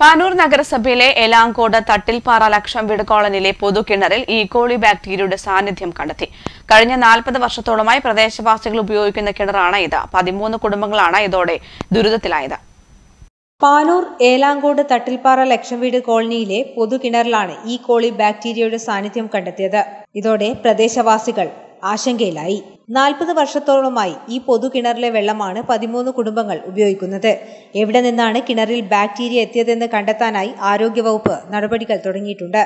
പാനൂർ നഗരസഭയിലെ എലാങ്കോട് തട്ടിൽപ്പാറ ലക്ഷംവീട് കോളനിയിലെ പൊതുകിണറിൽ ഇ കോളി ബാക്ടീരിയയുടെ സാന്നിധ്യം കണ്ടെത്തി. കഴിഞ്ഞ 40 വർഷത്തോളമായി പ്രദേശവാസികൾ ഉപയോഗിക്കുന്ന കിണറാണ് ഇത്. 13 കുടുംബങ്ങളാണ് ഇതോടെ ദുരിതത്തിലായത്. പാനൂർ ഏലാങ്കോട് തട്ടിൽപ്പാറ ലക്ഷംവീട് കോളനിയിലെ പൊതുകിണറിലാണ് ഇ കോളി ബാക്ടീരിയയുടെ സാന്നിധ്യം കണ്ടെത്തിയത്. ഇതോടെ പ്രദേശവാസികൾ ആശങ്കയിലായി. 40 വർഷത്തോളമായി ഈ പൊതുകിണറിലെ വെള്ളമാണ് 13 കുടുംബങ്ങൾ ഉപയോഗിക്കുന്നത്. എവിടെ നിന്നാണ് കിണറിൽ ബാക്ടീരിയ എത്തിയതെന്ന് കണ്ടെത്താനായി ആരോഗ്യവകുപ്പ് നടപടികൾ തുടങ്ങിയിട്ടുണ്ട്.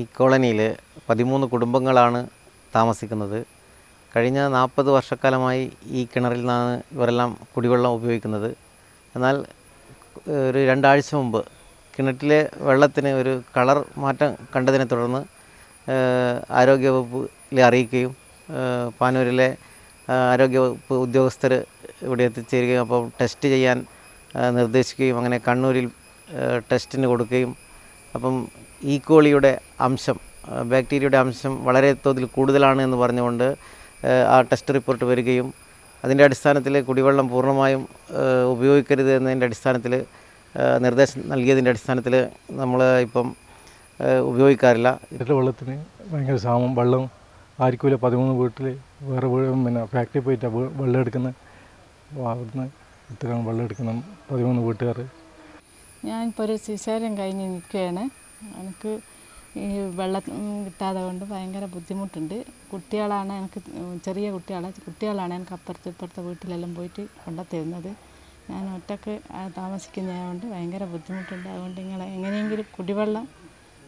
ഈ കോളനിയിൽ 13 കുടുംബങ്ങളാണ് താമസിക്കുന്നത്. കഴിഞ്ഞ 40 വർഷക്കാലമായി ഈ കിണറിൽ നിന്നാണ് ഇവരെല്ലാം കുടിവെള്ളം ഉപയോഗിക്കുന്നത്. എന്നാൽ ഒരു രണ്ടാഴ്ച മുമ്പ് കിണറ്റിലെ വെള്ളത്തിന് ഒരു കളർ മാറ്റം കണ്ടതിനെ തുടർന്ന് ആരോഗ്യവകുപ്പിൽ അറിയിക്കുകയും പാനൂരിലെ ആരോഗ്യവകുപ്പ് ഉദ്യോഗസ്ഥർ ഇവിടെ എത്തിച്ചേരുകയും അപ്പം ടെസ്റ്റ് ചെയ്യാൻ നിർദ്ദേശിക്കുകയും അങ്ങനെ കണ്ണൂരിൽ ടെസ്റ്റിന് കൊടുക്കുകയും അപ്പം ഇ കോളിയുടെ അംശം ബാക്ടീരിയയുടെ അംശം വളരെ തോതിൽ കൂടുതലാണ് എന്ന് പറഞ്ഞുകൊണ്ട് ആ ടെസ്റ്റ് റിപ്പോർട്ട് വരികയും അതിൻ്റെ അടിസ്ഥാനത്തിൽ കുടിവെള്ളം പൂർണ്ണമായും ഉപയോഗിക്കരുത് എന്നതിൻ്റെ അടിസ്ഥാനത്തിൽ നിർദ്ദേശം നൽകിയതിൻ്റെ അടിസ്ഥാനത്തിൽ നമ്മൾ ഇപ്പം ഉപയോഗിക്കാറില്ല. ഇതിലെ വെള്ളത്തിന് ഭയങ്കര ക്ഷാമം. വെള്ളം ആയിരിക്കില്ല. 13 വീട്ടിൽ വേറെ പിന്നെ ഫാക്ടറി പോയിട്ട് വെള്ളം എടുക്കുന്ന അവിടുന്ന് ഇത്തരം വെള്ളം എടുക്കുന്ന 13 വീട്ടുകാർ. ഞാനിപ്പോൾ ഒരു ശിശാരം കഴിഞ്ഞ് നിൽക്കുകയാണ്. എനിക്ക് ഈ വെള്ളം കിട്ടാതെ കൊണ്ട് ഭയങ്കര ബുദ്ധിമുട്ടുണ്ട്. കുട്ടികളാണ് എനിക്ക് ചെറിയ കുട്ടികളാണ് എനിക്ക് അപ്പുറത്ത് ഇപ്പുറത്തെ വീട്ടിലെല്ലാം പോയിട്ട് കൊണ്ടുത്തരുന്നത്. ഞാൻ ഒറ്റക്ക് താമസിക്കുന്നതുകൊണ്ട് ഭയങ്കര ബുദ്ധിമുട്ടുണ്ട്. അതുകൊണ്ട് നിങ്ങൾ എങ്ങനെയെങ്കിലും കുടിവെള്ളം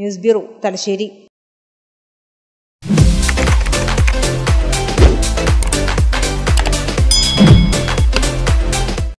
ന്യൂസ് ബ്യൂറോ, തലശ്ശേരി.